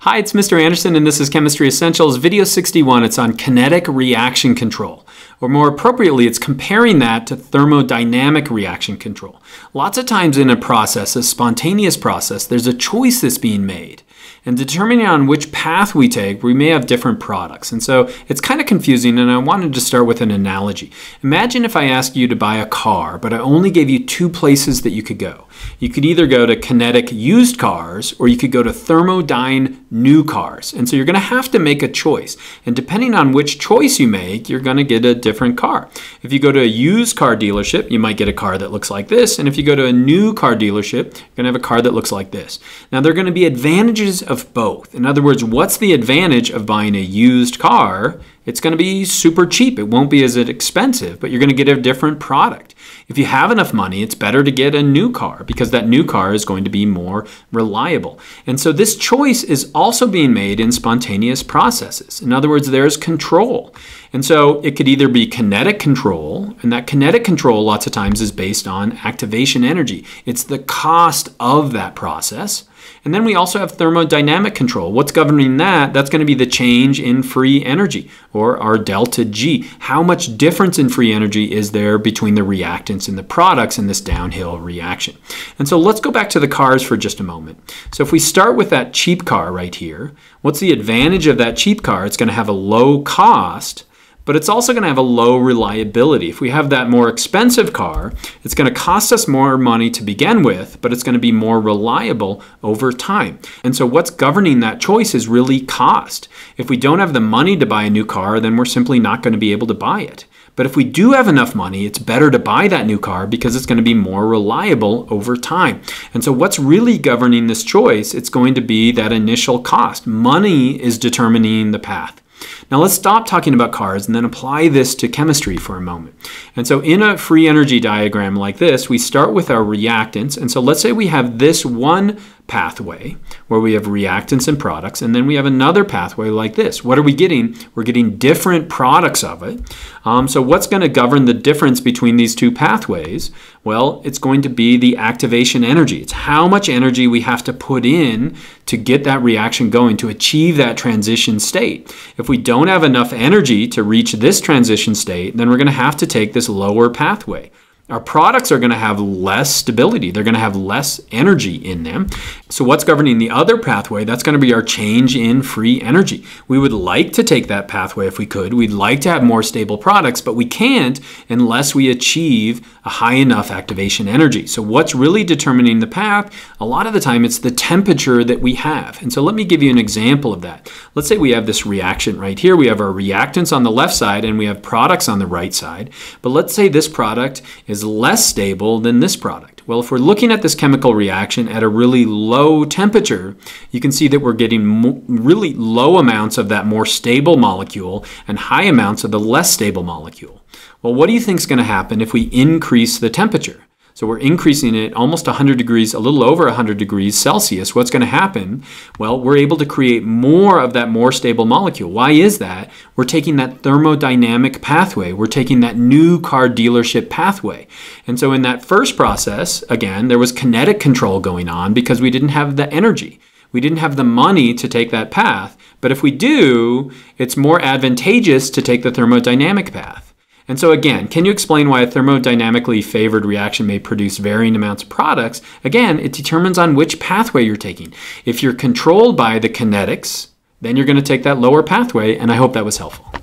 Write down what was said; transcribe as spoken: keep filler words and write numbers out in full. Hi, it's Mister Andersen and this is Chemistry Essentials, video sixty-one. It's on kinetic reaction control, or more appropriately, it's comparing that to thermodynamic reaction control. Lots of times in a process, a spontaneous process, there's a choice that's being made. And determining on which path we take, we may have different products. And so it's kind of confusing, and I wanted to start with an analogy. Imagine if I asked you to buy a car, but I only gave you two places that you could go. You could either go to kinetic used cars, or you could go to thermodyne new cars. And so you're going to have to make a choice. And depending on which choice you make, you're going to get a different car. If you go to a used car dealership, you might get a car that looks like this. And if you go to a new car dealership, you're going to have a car that looks like this. Now, there are going to be advantages of both. In other words, what's the advantage of buying a used car? It's going to be super cheap. It won't be as expensive, but you're going to get a different product. If you have enough money, it's better to get a new car because that new car is going to be more reliable. And so this choice is also being made in spontaneous processes. In other words, there's control. And so it could either be kinetic control, and that kinetic control lots of times is based on activation energy. It's the cost of that process. And then we also have thermodynamic control. What's governing that? That's going to be the change in free energy, or our delta G. How much difference in free energy is there between the reactants and the products in this downhill reaction? And so let's go back to the cars for just a moment. So if we start with that cheap car right here, what's the advantage of that cheap car? It's going to have a low cost, but it's also going to have a low reliability. If we have that more expensive car, it's going to cost us more money to begin with, but it's going to be more reliable over time. And so what's governing that choice is really cost. If we don't have the money to buy a new car, then we're simply not going to be able to buy it. But if we do have enough money, it's better to buy that new car because it's going to be more reliable over time. And so what's really governing this choice? It's going to be that initial cost. Money is determining the path. Now let's stop talking about cars and then apply this to chemistry for a moment. And so in a free energy diagram like this, we start with our reactants. And so let's say we have this one pathway where we have reactants and products, and then we have another pathway like this. What are we getting? We're getting different products of it. Um, so what's going to govern the difference between these two pathways? Well, it's going to be the activation energy. It's how much energy we have to put in to get that reaction going, to achieve that transition state. If we don't have enough energy to reach this transition state, then we're going to have to take this lower pathway. Our products are going to have less stability. They're going to have less energy in them. So what's governing the other pathway? That's going to be our change in free energy. We would like to take that pathway if we could. We'd like to have more stable products, but we can't unless we achieve a high enough activation energy. So what's really determining the path? A lot of the time it's the temperature that we have. And so let me give you an example of that. Let's say we have this reaction right here. We have our reactants on the left side and we have products on the right side. But let's say this product is is less stable than this product. Well, if we're looking at this chemical reaction at a really low temperature, you can see that we're getting really low amounts of that more stable molecule and high amounts of the less stable molecule. Well, what do you think is going to happen if we increase the temperature? So we're increasing it almost one hundred degrees, a little over one hundred degrees Celsius. What's going to happen? Well, we're able to create more of that more stable molecule. Why is that? We're taking that thermodynamic pathway. We're taking that new car dealership pathway. And so in that first process, again, there was kinetic control going on because we didn't have the energy. We didn't have the money to take that path. But if we do, it's more advantageous to take the thermodynamic path. And so again, can you explain why a thermodynamically favored reaction may produce varying amounts of products? Again, it determines on which pathway you're taking. If you're controlled by the kinetics, then you're going to take that lower pathway, and I hope that was helpful.